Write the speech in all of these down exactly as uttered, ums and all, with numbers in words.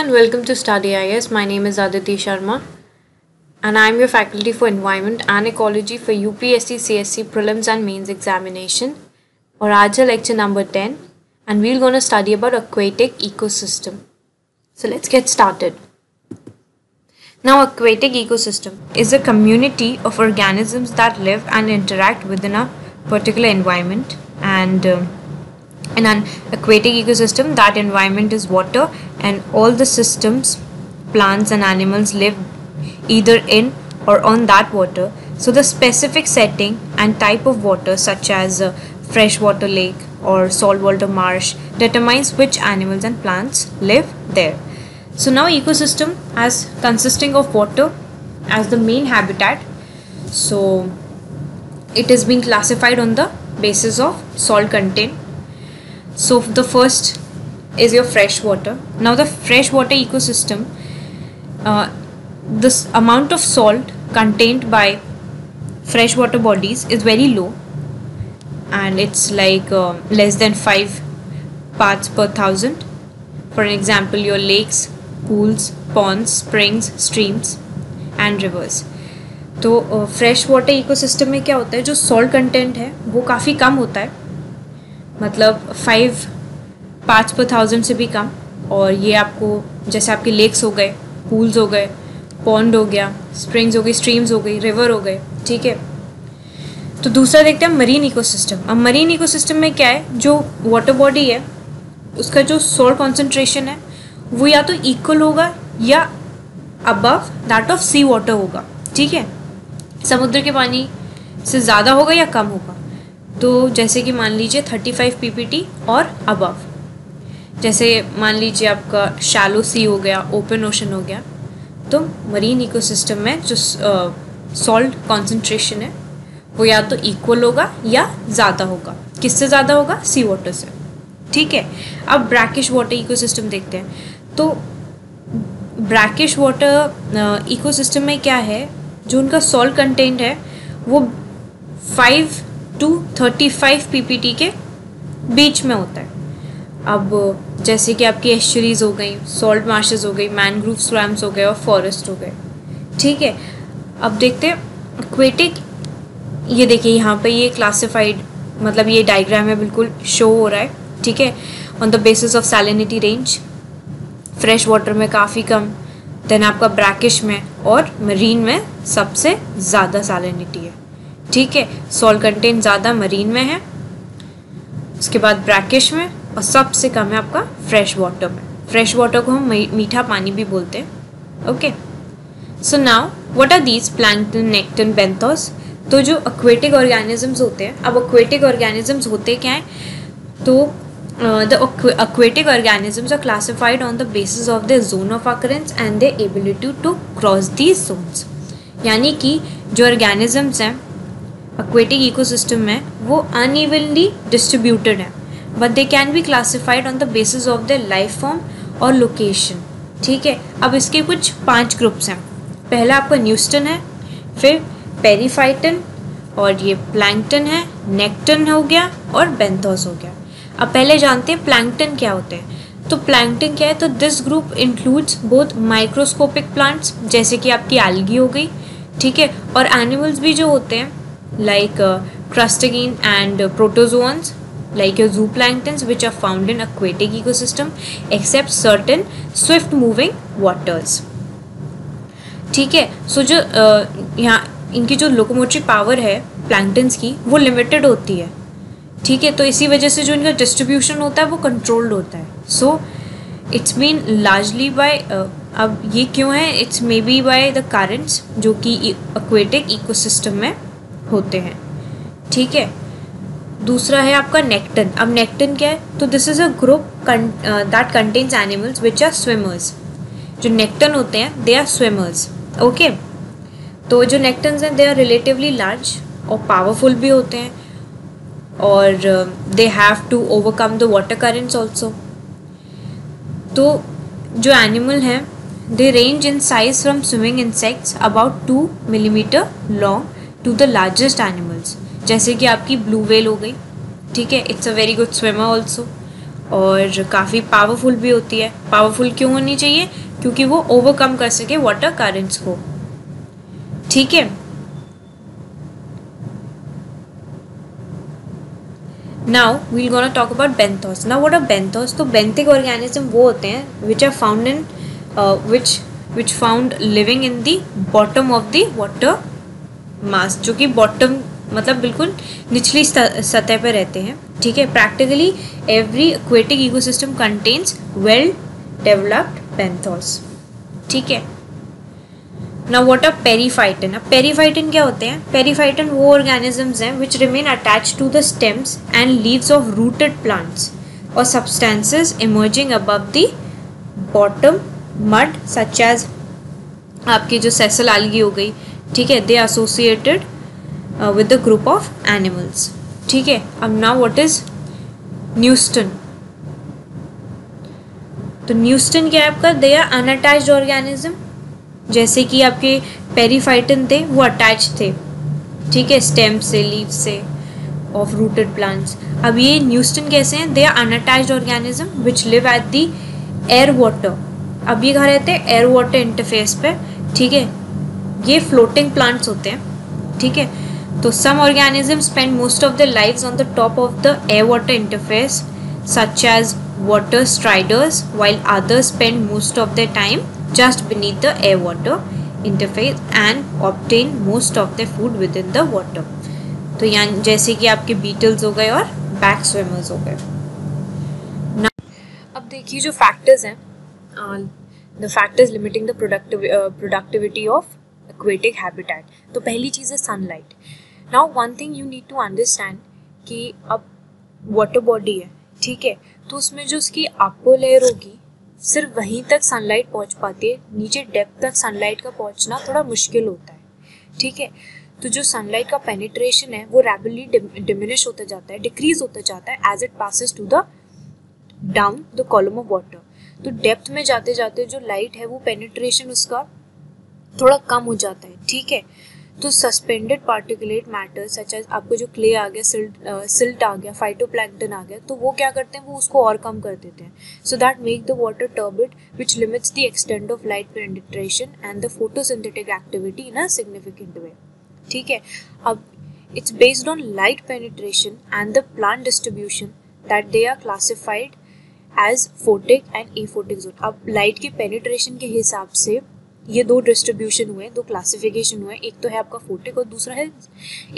and welcome to Study I A S. My name is Aditi Sharma and I am your faculty for Environment and Ecology for U P S C, C S E, Prelims and Mains examination और आज है lecture number ten and we are going to study about aquatic ecosystem. So let's get started. Now aquatic ecosystem is a community of organisms that live and interact within a particular environment and uh, in an aquatic ecosystem that environment is water and all the systems, plants and animals live either in or on that water. So the specific setting and type of water such as a freshwater lake or saltwater marsh determines which animals and plants live there. So now ecosystem as consisting of water as the main habitat, so it is being classified on the basis of salt content. So the first is your freshwater. Now the freshwater ecosystem, uh, this amount of salt contained by freshwater bodies is very low and it's like uh, less than five parts per thousand. For example, your lakes, pools, ponds, springs, streams and rivers. तो fresh water ecosystem में क्या होता है, जो salt content है वो काफ़ी कम होता है, मतलब फाइव पार्ट्स पर थाउजेंड से भी कम. और ये आपको जैसे आपके लेक्स हो गए, पूल्स हो गए, पॉन्ड हो गया, स्प्रिंग्स हो गई, स्ट्रीम्स हो गई, रिवर हो गए. ठीक है, तो दूसरा देखते हैं मरीन इकोसिस्टम. अब मरीन इकोसिस्टम में क्या है, जो वाटर बॉडी है उसका जो सॉल्ट कॉन्सेंट्रेशन है वो या तो इक्वल होगा या above that of sea water होगा. ठीक है, समुद्र के पानी से ज़्यादा होगा या कम होगा. तो जैसे कि मान लीजिए thirty five P P T और अबव. जैसे मान लीजिए आपका शैलो सी हो गया, ओपन ओशन हो गया, तो मरीन इकोसिस्टम में जो सॉल्ट uh, कॉन्सेंट्रेशन है वो या तो इक्वल होगा या ज़्यादा होगा. किससे ज़्यादा होगा? सी वाटर से. ठीक है, अब ब्रैकिश वाटर इकोसिस्टम देखते हैं. तो ब्रैकिश वाटर इकोसिस्टम में क्या है, जो उनका सॉल्ट कंटेंट है वो five to thirty five P P T के बीच में होता है. अब जैसे कि आपकी एस्चुरीज हो गई, सॉल्ट मार्शेस हो गई, मैनग्रोव स्वैम्स हो गए और फॉरेस्ट हो गए. ठीक है, अब देखते हैं एक्वेटिक. ये देखिए यहाँ पे ये क्लासिफाइड, मतलब ये डायग्राम है बिल्कुल शो हो रहा है. ठीक है, on the basis of salinity range. Fresh water में काफ़ी कम, देन आपका ब्रैकिश में और मरीन में सबसे ज़्यादा सैलिनिटी है. ठीक है, सॉल्ट कंटेंट ज़्यादा मरीन में है, उसके बाद ब्रैकिश में, और सबसे कम है आपका फ्रेश वाटर में. फ्रेश वाटर को हम मीठा पानी भी बोलते हैं. Okay, so now what are these plankton, nekton, benthos. तो जो एक्वेटिक ऑर्गेनिजम्स होते हैं, अब एक्वेटिक ऑर्गेनिजम्स होते क्या हैं, तो Uh, the aquatic organisms are classified on the basis of their zone of occurrence and their ability to cross these zones. यानी कि जो organisms हैं aquatic ecosystem में वो unevenly distributed हैं, but they can be classified on the basis of their life form और location. ठीक है, अब इसके कुछ पांच ग्रुप्स हैं. पहला आपका न्यूस्टन है, फिर पेरीफाइटन, और ये प्लैंकटन है, नेक्टन हो गया और बेंथोस हो गया. अब पहले जानते हैं प्लैंकटन क्या होते हैं. तो प्लैंकटन क्या है, तो this group includes both microscopic plants, जैसे कि आपकी एल्गी हो गई. ठीक है, और एनिमल्स भी जो होते हैं like crustacean and protozoans like your zooplanktons which are found in aquatic ecosystem except certain swift moving waters. ठीक है, सो जो uh, यहाँ इनकी जो लोकोमोटिव पावर है प्लैंकटन्स की वो लिमिटेड होती है. ठीक है, तो इसी वजह से जो इनका डिस्ट्रीब्यूशन होता है वो कंट्रोल्ड होता है. So it's mean largely by, अब ये क्यों है, it's may be by the currents जो कि एक्वेटिक इकोसिस्टम में होते हैं. ठीक है, दूसरा है आपका नेक्टन. अब नेक्टन क्या है, तो this is a group that contains animals which are swimmers. जो नेक्टन होते हैं दे आर स्विमर्स. ओके, तो जो नेक्टन्स हैं दे आर रिलेटिवली लार्ज और पावरफुल भी होते हैं, और they have to overcome the water currents also. तो जो एनिमल हैं they range in size from swimming insects about two millimetre long to the largest animals, जैसे कि आपकी ब्लू व्हेल हो गई. ठीक है, it's a very good swimmer also. और काफ़ी पावरफुल भी होती है। पावरफुल क्यों होनी चाहिए? क्योंकि वो ओवरकम कर सके वाटर करंट्स को। ठीक है, now we will gonna talk about benthos. Now what are benthos? तो बेंथिक ऑर्गेनिज्म वो होते हैं which are found in which which found living in the bottom of the water mass, जो कि बॉटम मतलब बिल्कुल निचली सतह पर रहते हैं। ठीक है, practically every aquatic ecosystem contains well developed benthos. ठीक है, नाउ व्हाट आर पेरीफाइटन? अब पेरीफाइटन क्या होते हैं? पेरीफाइटन वो ऑर्गेनिजम्स हैं which remain attach to the stems and leaves of rooted plants और substances emerging above the bottom mud, such as आपकी जो सेसल आलगी हो गई। ठीक है, they associated with the group of animals. ठीक है, अब नाउ व्हाट इज न्यूस्टन? तो न्यूस्टन क्या है आपका? दे आर अनअटैच्ड ऑर्गेनिज्म, जैसे कि आपके पेरीफाइटन थे वो अटैच थे। ठीक है, स्टेम से, लीव से, ऑफ रूटेड प्लांट्स। अब ये न्यूस्टन कैसे हैं? They are unattached organism which live at the air water. अब ये कहाँ रहते हैं? एयर वाटर इंटरफेस पे। ठीक है, ये फ्लोटिंग प्लांट्स होते हैं। ठीक है, तो some organism spend most of the lives on the top of the air water interface, such as water striders, while others spend most of the time just beneath the air water interface and obtain most of their food within the water। तो यहाँ जैसे कि आपके beetles हो गए और back swimmers हो गए। Now अब देखिए जो factors हैं, the factors limiting the productivity of aquatic habitat। तो पहली चीज़ है sunlight। Now one thing you need to understand कि अब water body है, ठीक है, तो उसमें जो उसकी upper layer होगी सिर्फ वहीं तक सनलाइट पहुंच पाती है, नीचे डेप्थ तक सनलाइट का पहुंचना थोड़ा मुश्किल होता है। ठीक है, तो जो सनलाइट का पेनिट्रेशन है वो रैपिडली डिमिनिश होता जाता है, डिक्रीज होता जाता है as it passes to the down the column of water. तो डेप्थ में जाते जाते जो लाइट है वो पेनिट्रेशन उसका थोड़ा कम हो जाता है। ठीक है, तो suspended particulate matter such as आपको जो क्ले आ गया, सिल्ट आ, सिल्ट आ गया, फाइटोप्लैंक्टन आ गया, तो वो क्या करते हैं? वो उसको और कम कर देते हैं। So that make the water turbid which limits the extent of light penetration and the photosynthetic activity in a significant way. ठीक है, अब it's based on light penetration and the plant distribution that they are classified as photic and aphotic zone. अब light के penetration के हिसाब से ये दो डिस्ट्रीब्यूशन हुए, दो क्लासिफिकेशन हुए, एक तो है आपका फोटिक और दूसरा है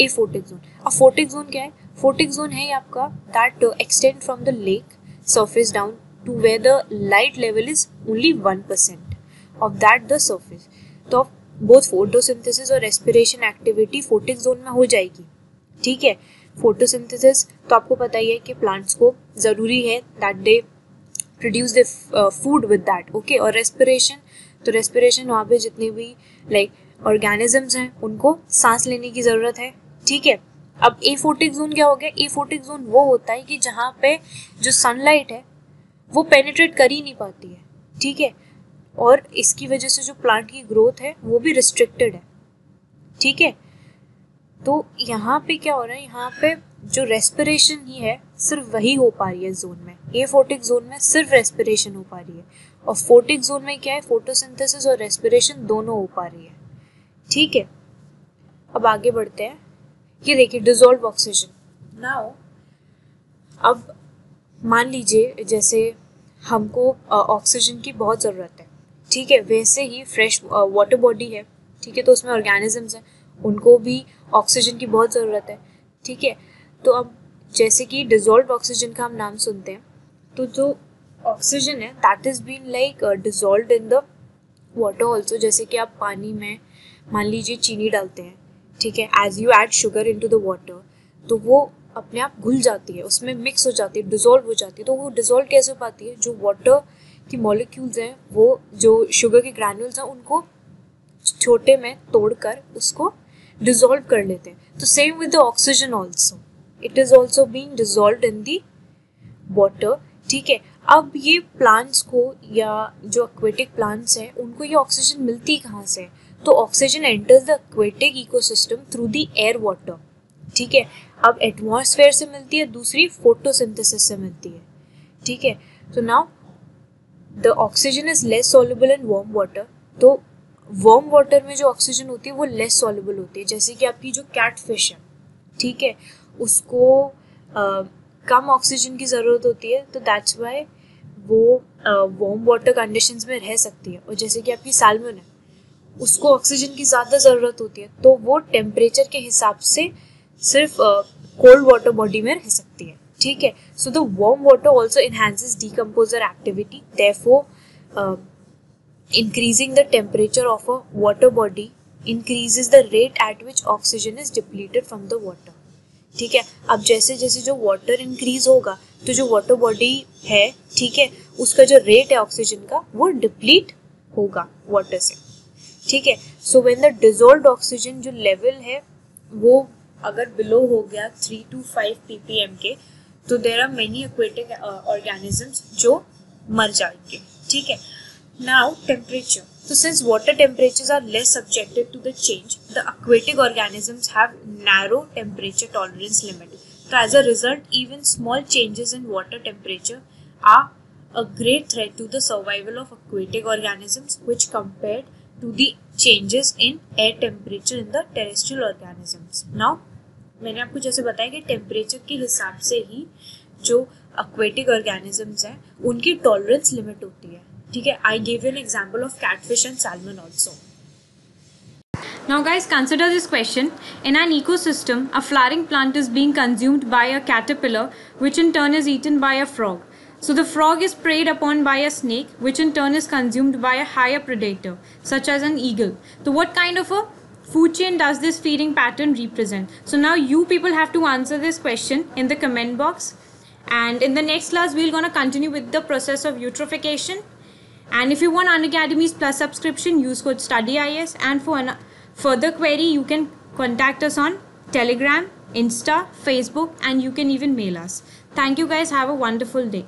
ए फोटिक जोन। अब फोटिक जोन क्या है? फोटिक जोन है आपका that extend from the lake surface down to where the light level is only one percent of that the surface. तो बोथ फोटोसिंथेसिस और रेस्पिरेशन एक्टिविटी फोटिक जोन में हो जाएगी। ठीक है, फोटोसिंथेसिस तो आपको पता ही है कि प्लांट्स को ज़रूरी है that they produce the food with that. Okay, और रेस्पिरेशन, तो रेस्पिरेशन वहाँ पे जितने भी लाइक ऑर्गेनिजम्स हैं उनको सांस लेने की ज़रूरत है। ठीक है, अब एफोटिक जोन क्या हो गया? एफोटिक जोन वो होता है कि जहाँ पे जो सनलाइट है वो पेनिट्रेट कर ही नहीं पाती है। ठीक है, और इसकी वजह से जो प्लांट की ग्रोथ है वो भी रिस्ट्रिक्टेड है। ठीक है, तो यहाँ पे क्या हो रहा है? यहाँ पे जो रेस्पिरेशन ही है सिर्फ वही हो पा रही है जोन में। एफोटिक जोन में सिर्फ रेस्पिरेशन हो पा रही है और फोटिक जोन में क्या है? फोटोसिंथेसिस और रेस्पिरेशन दोनों हो पा रही है। ठीक है, अब आगे बढ़ते हैं। ये देखिए डिजोल्व ऑक्सीजन। नाउ अब मान लीजिए जैसे हमको ऑक्सीजन की बहुत ज़रूरत है। ठीक है, वैसे ही फ्रेश वाटर बॉडी है। ठीक है, तो उसमें ऑर्गेनिजम्स हैं उनको भी ऑक्सीजन की बहुत ज़रूरत है। ठीक है, तो अब जैसे कि डिजोल्व ऑक्सीजन का हम नाम सुनते हैं, तो जो ऑक्सीजन है that is been like dissolve in the water also. जैसे कि आप पानी में मान लीजिए चीनी डालते हैं, ठीक है, as you add sugar in to the water, तो वो अपने आप घुल जाती है, उसमें मिक्स हो जाती है, डिजोल्व हो जाती है। तो वो डिजोल्व कैसे हो पाती है? जो वाटर की मॉलिक्यूल्स हैं वो जो शुगर के ग्रैन्यूल्स हैं उनको छोटे में तोड़कर उसको डिजोल्व कर लेते हैं। तो same with the oxygen also, it is also being dissolve in the water. ठीक है, अब ये प्लांट्स को या जो एक्वेटिक प्लांट्स हैं उनको ये ऑक्सीजन मिलती कहाँ से? तो oxygen enters the aquatic ecosystem through the air water. ठीक है, अब एटमॉस्फेयर से मिलती है, दूसरी फोटोसिंथेसिस से मिलती है। ठीक है. So now the oxygen is less soluble in warm water. तो वार्म वाटर में जो ऑक्सीजन होती है वो लेस सॉल्युबल होती है. जैसे कि आपकी जो कैट फिश है, ठीक है, उसको आ, कम ऑक्सीजन की ज़रूरत होती है, तो दैट्स वाई वो वार्म वाटर कंडीशंस में रह सकती है. और जैसे कि आपकी सैल्मन है, उसको ऑक्सीजन की ज़्यादा ज़रूरत होती है, तो वो टेम्परेचर के हिसाब से सिर्फ कोल्ड वाटर बॉडी में रह सकती है. ठीक है. So the warm water also enhances decomposer activity, therefore increasing the temperature of a water body increases the rate at which oxygen is depleted from the water. ठीक है. अब जैसे जैसे जो water increase होगा तो जो water body है, ठीक है, उसका जो rate है oxygen का वो deplete होगा water से. ठीक है. So when the dissolved oxygen जो level है वो अगर below हो गया थ्री to फाइव ppm के, तो there are many aquatic organisms जो मर जाएंगे. ठीक है. Now temperature. So since water temperatures are less subjected to the change, the aquatic organisms have narrow temperature tolerance limit. So as a result, even small changes in water temperature are a great threat to the survival of aquatic organisms, which compared to the changes in air temperature in the terrestrial organisms. Now, मैंने आपको जैसे बताया कि temperature के हिसाब से ही जो aquatic organisms हैं, उनकी tolerance limit होती है. ठीक है. I give an example of catfish and salmon also. Now guys, consider this question. In an ecosystem, a flowering plant is being consumed by a caterpillar, which in turn is eaten by a frog. So the frog is preyed upon by a snake, which in turn is consumed by a higher predator, such as an eagle. So what kind of a food chain does this feeding pattern represent? So now you people have to answer this question in the comment box. And in the next class, we're going to continue with the process of eutrophication. And if you want undergraduate Plus subscription, use code StudyIAS. And for an further query, you can contact us on Telegram, Insta, Facebook, and you can even mail us. Thank you guys. Have a wonderful day.